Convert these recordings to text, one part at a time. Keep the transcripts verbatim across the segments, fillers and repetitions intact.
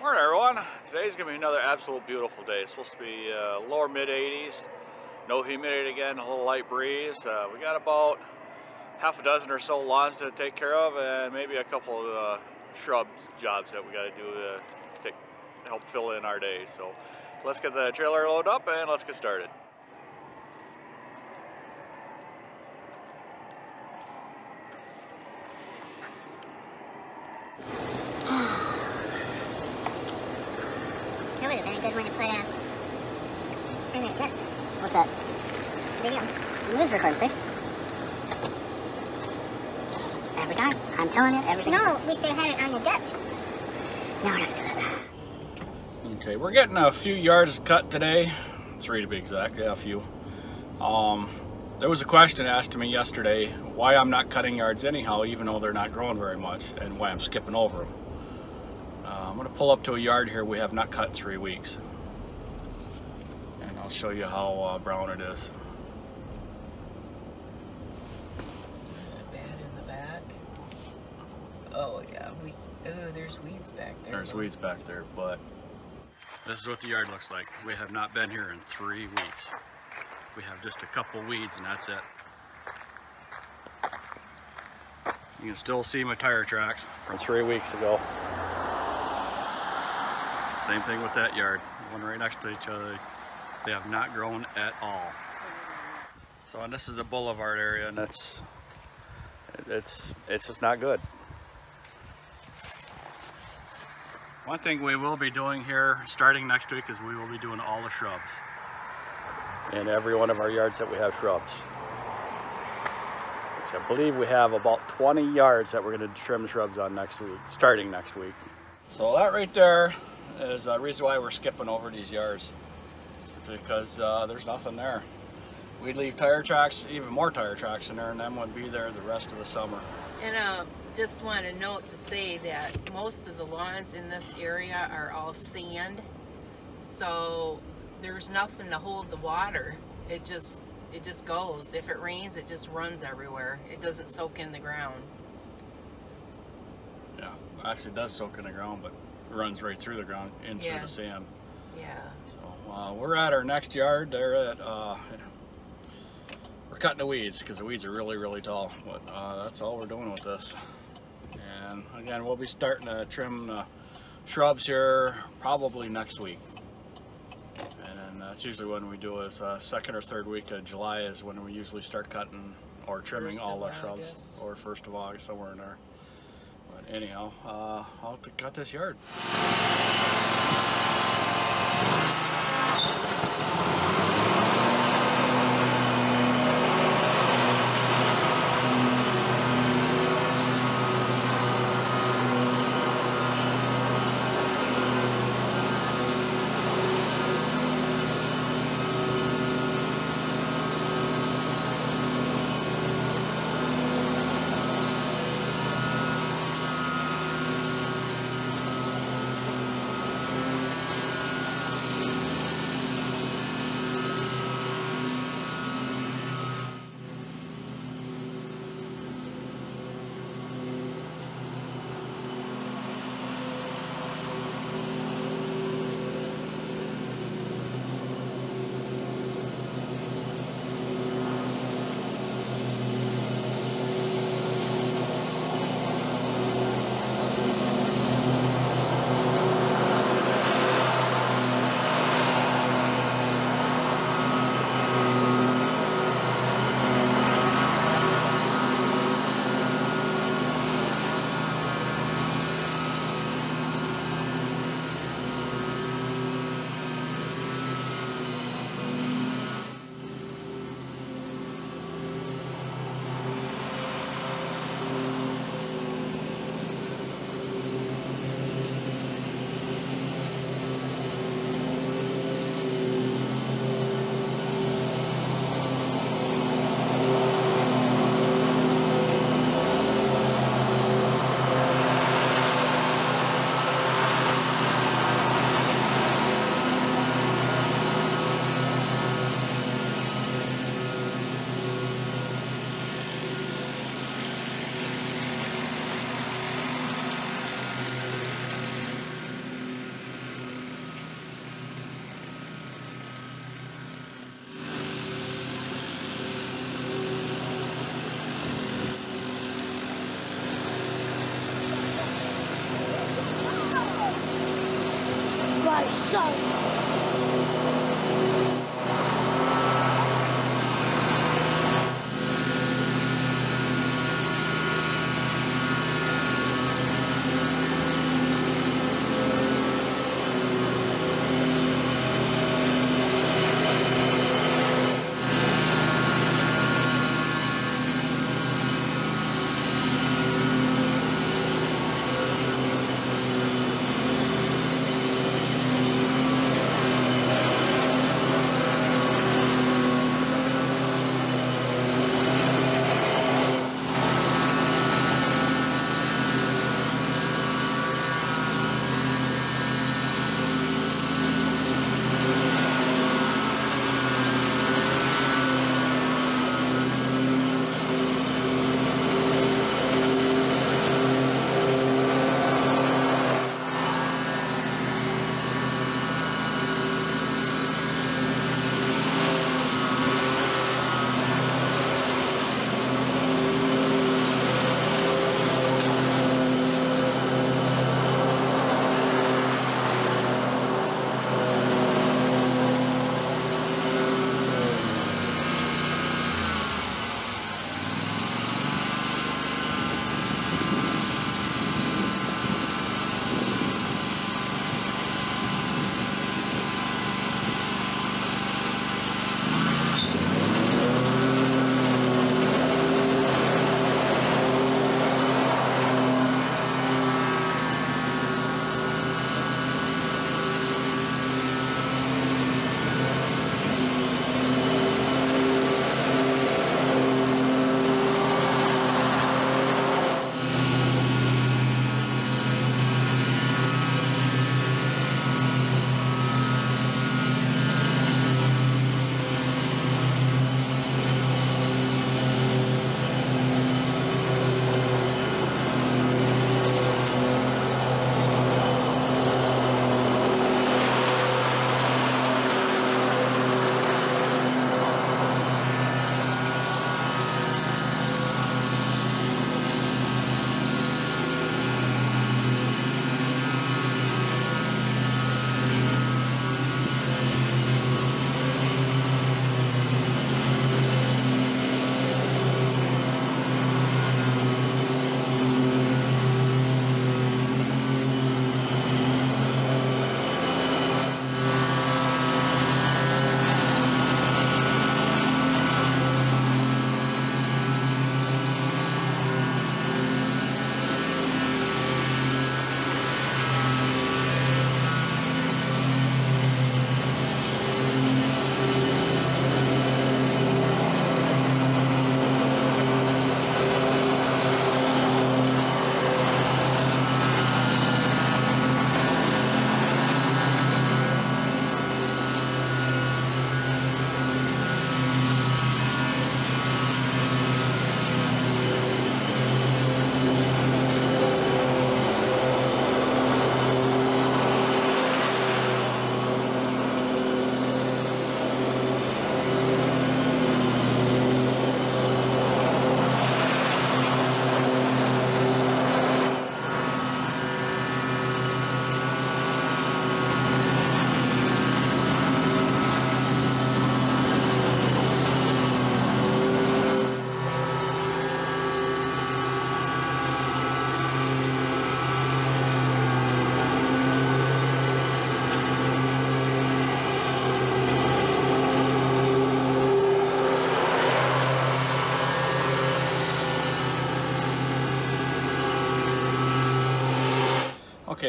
Morning everyone. Today's going to be another absolute beautiful day. It's supposed to be uh, lower mid eighties, no humidity again, a little light breeze. Uh, we got about half a dozen or so lawns to take care of and maybe a couple of uh, shrub jobs that we got to do to take, help fill in our day. So let's get the trailer loaded up and let's get started. What's that? Video. It is recording, see? Every time. I'm telling you, every single time. No, we should have it on the Dutch. No, we're not gonna do that. Okay, we're getting a few yards cut today. Three to be exact, yeah, a few. Um, there was a question asked to me yesterday, why I'm not cutting yards anyhow, even though they're not growing very much, and why I'm skipping over them. Uh, I'm gonna pull up to a yard here we have not cut three weeks. I'll show you how uh, brown it is. Bad in the back. Oh yeah, we. Oh, there's weeds back there. There's weeds back there, but this is what the yard looks like. We have not been here in three weeks. We have just a couple weeds, and that's it. You can still see my tire tracks from three weeks ago. Same thing with that yard. One right next to each other. They have not grown at all. So, and this is the boulevard area, and that's it's it's just not good. One thing we will be doing here starting next week is we will be doing all the shrubs in every one of our yards that we have shrubs, which I believe we have about twenty yards that we're going to trim shrubs on next week, starting next week. So that right there is the reason why we're skipping over these yards, because uh, there's nothing there. We'd leave tire tracks, even more tire tracks in there, and them would be there the rest of the summer. And uh, just want to note to say that most of the lawns in this area are all sand, so there's nothing to hold the water. It just, it just goes. If it rains, it just runs everywhere. It doesn't soak in the ground. Yeah, actually it does soak in the ground, but it runs right through the ground into yeah. the sand. Yeah. So uh, we're at our next yard. They're at uh, we're cutting the weeds because the weeds are really, really tall. But uh, that's all we're doing with this. And again, we'll be starting to trim the shrubs here probably next week. And then that's usually when we do is uh, second or third week of July is when we usually start cutting or trimming all our shrubs, or first of August, somewhere in there. But anyhow, uh, I'll have to cut this yard. Thank you. my son!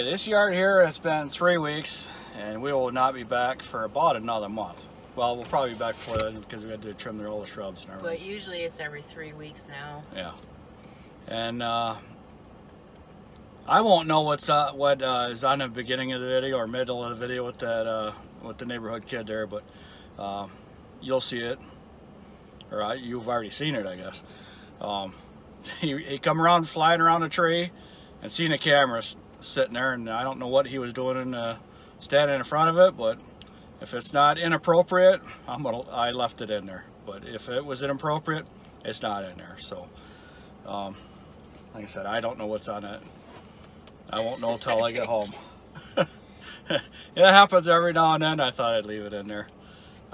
Okay, this yard here has been three weeks and we will not be back for about another month. Well, we'll probably be back for that because we had to trim their old shrubs and everything. But usually it's every three weeks now. Yeah. And uh, I won't know what's uh, what uh, is on the beginning of the video or middle of the video with that uh, with the neighborhood kid there, but uh, you'll see it. Or I, you've already seen it, I guess. Um, he, he come around flying around a tree and seen the cameras sitting there, and I don't know what he was doing in uh, standing in front of it, but if it's not inappropriate, I'm gonna I left it in there. But if it was inappropriate, it's not in there. So um, like I said, I don't know what's on it. I won't know till I get home. It happens every now and then. I thought I'd leave it in there.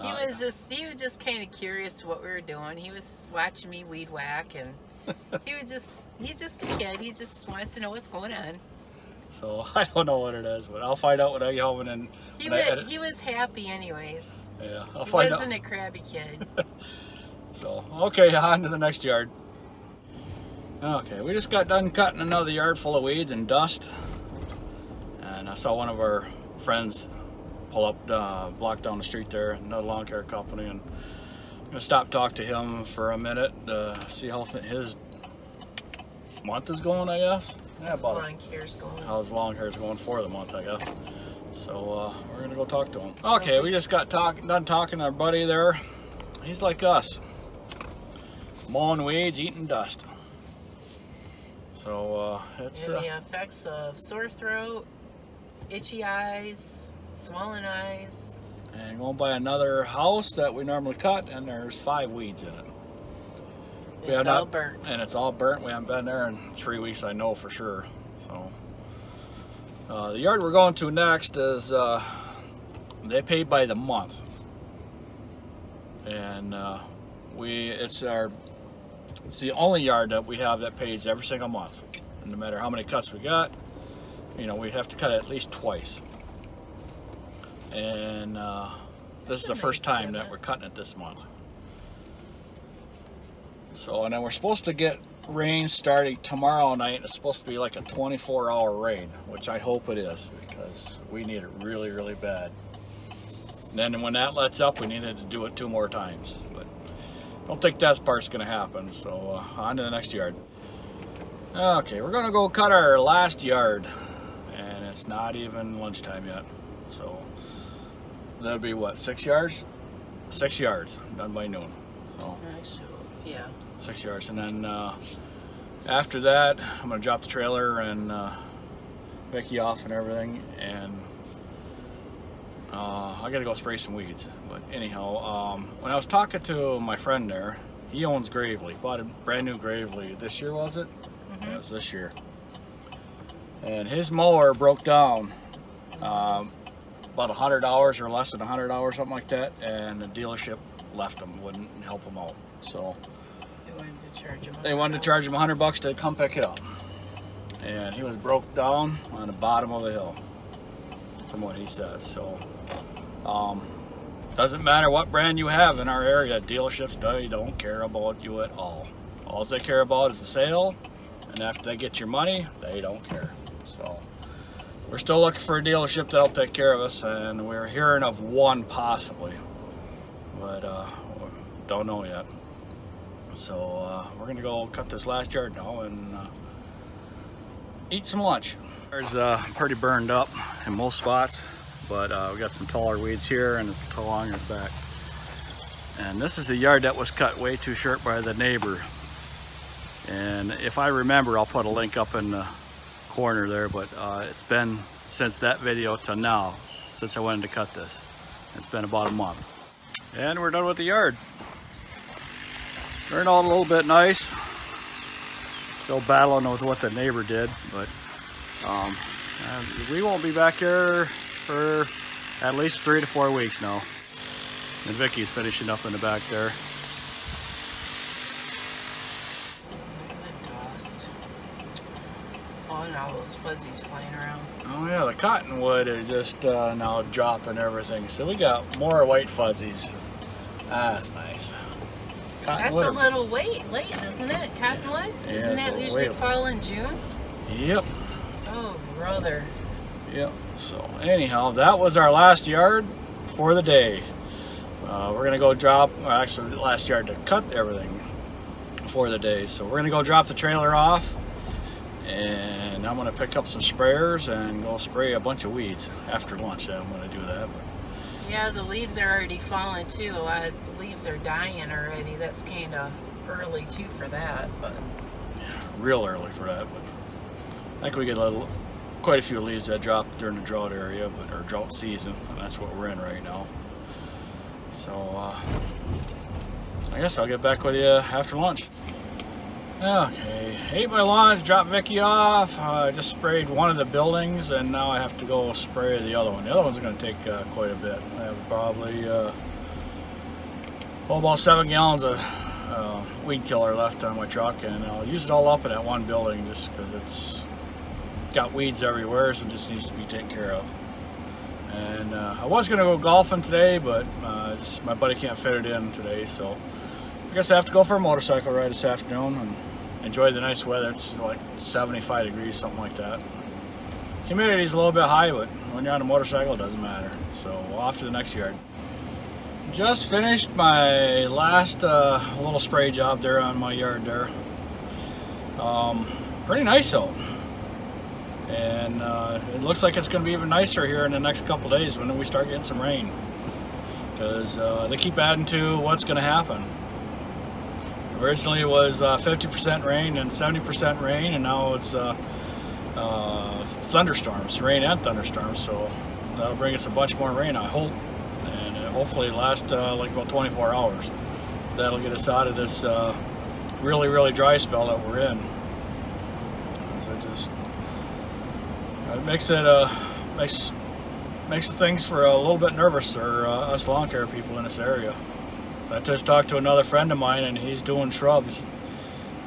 He uh, was just he was just kind of curious what we were doing. He was watching me weed whack, and he was just he's just a kid. He just wants to know what's going on. So I don't know what it is, but I'll find out when I get home. And then he was, he was happy anyways. Yeah, I'll find out. He wasn't a crabby kid. So okay, on to the next yard. Okay, we just got done cutting another yard full of weeds and dust, and I saw one of our friends pull up uh, block down the street there, another lawn care company, and I'm gonna stop talk to him for a minute to see how his month is going, I guess. Yeah, about long hair's going. How his long hair's going for the month, I guess. So uh, we're gonna go talk to him. Okay, we just got talk, done talking to our buddy there. He's like us, mowing weeds, eating dust. So uh, it's and the uh, effects of sore throat, itchy eyes, swollen eyes. And going by another house that we normally cut, and there's five weeds in it. We it's have not, all burnt. And it's all burnt. We haven't been there in three weeks, I know for sure. So uh, the yard we're going to next is uh, they pay by the month, and uh, we it's our it's the only yard that we have that pays every single month, and no matter how many cuts we got, you know, we have to cut it at least twice. And uh, this is the first time that we're cutting it this month. So, and then we're supposed to get rain starting tomorrow night. It's supposed to be like a twenty-four hour rain, which I hope it is, because we need it really, really bad. And then when that lets up, we needed to do it two more times. But I don't think that part's going to happen. So, uh, on to the next yard. Okay, we're going to go cut our last yard. And it's not even lunchtime yet. So that would be what, six yards? Six yards, done by noon. So, Actually, yeah. Six yards, and then uh, after that, I'm gonna drop the trailer and uh, Vicky off and everything, and uh, I gotta go spray some weeds. But anyhow, um, when I was talking to my friend there, he owns Gravely, bought a brand new Gravely this year, was it? Mm-hmm. Yeah, it was this year. And his mower broke down. Um, about a hundred hours, or less than a hundred hours, something like that, and the dealership left them, wouldn't help them out. So they wanted to charge him they wanted to charge him a hundred bucks to come pick it up, and he was broke down on the bottom of a hill from what he says. So um, doesn't matter what brand you have in our area, dealerships, they don't care about you at all. All they care about is the sale, and after they get your money, they don't care. So we're still looking for a dealership to help take care of us, and we're hearing of one possibly, but uh, don't know yet. So uh, we're gonna go cut this last yard now and uh, eat some lunch. There's uh, pretty burned up in most spots, but uh, we got some taller weeds here and it's along the back. And this is the yard that was cut way too short by the neighbor. And if I remember, I'll put a link up in the corner there, but uh, it's been since that video to now, since I wanted to cut this. It's been about a month. And we're done with the yard. Turned out a little bit nice. Still battling with what the neighbor did, but um, we won't be back here for at least three to four weeks now. And Vicky's finishing up in the back there. All those fuzzies flying around. Oh yeah, the cottonwood is just uh, now dropping everything. So we got more white fuzzies. Ah, that's nice. Cottonwood. That's a little wait, late, isn't it? Cottonwood? Yeah, isn't that usually fall and June? Yep. Oh, brother. Yep. So anyhow, that was our last yard for the day. Uh, we're gonna go drop, or actually the last yard to cut everything for the day. So we're gonna go drop the trailer off, and I'm gonna pick up some sprayers and go spray a bunch of weeds after lunch. I'm gonna do that. But yeah, the leaves are already falling too. A lot of leaves are dying already. That's kind of early too for that, but yeah, real early for that. But I think we get a little, quite a few leaves that drop during the drought area, but or drought season, and that's what we're in right now. So uh, I guess I'll get back with you after lunch. Okay, ate my lunch, dropped Vicky off. I uh, just sprayed one of the buildings, and now I have to go spray the other one. The other one's going to take uh, quite a bit. I have probably uh, oh, about seven gallons of uh, weed killer left on my truck, and I'll use it all up in that one building just because it's got weeds everywhere, so it just needs to be taken care of. And uh, I was going to go golfing today, but uh, just, my buddy can't fit it in today, so I guess I have to go for a motorcycle ride this afternoon and enjoy the nice weather. It's like seventy-five degrees, something like that. Humidity's a little bit high, but when you're on a motorcycle, it doesn't matter. So off to the next yard. Just finished my last uh, little spray job there on my yard there. Um, pretty nice out. And uh, it looks like it's going to be even nicer here in the next couple days when we start getting some rain, because uh, they keep adding to what's going to happen. Originally it was fifty percent uh, rain and seventy percent rain, and now it's uh, uh, thunderstorms, rain and thunderstorms, so that'll bring us a bunch more rain, I hope, and it hopefully last uh, like about twenty-four hours. So that'll get us out of this uh, really, really dry spell that we're in. So just It makes it uh, makes makes things for a little bit nervous for uh, us lawn care people in this area. So I just talked to another friend of mine, and he's doing shrubs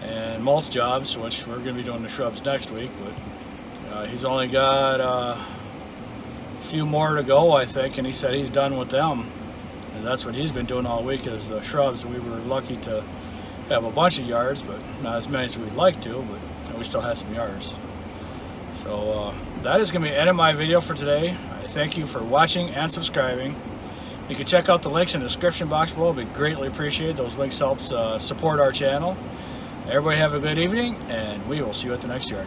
and mulch jobs, which we're going to be doing the shrubs next week. But uh, he's only got uh, a few more to go, I think, and he said he's done with them. And that's what he's been doing all week, is the shrubs. We were lucky to have a bunch of yards, but not as many as we'd like to, but we still have some yards. So uh, that is going to be the end of my video for today. I thank you for watching and subscribing. You can check out the links in the description box below. It would be greatly appreciated. Those links help uh, support our channel. Everybody have a good evening, and we will see you at the next yard.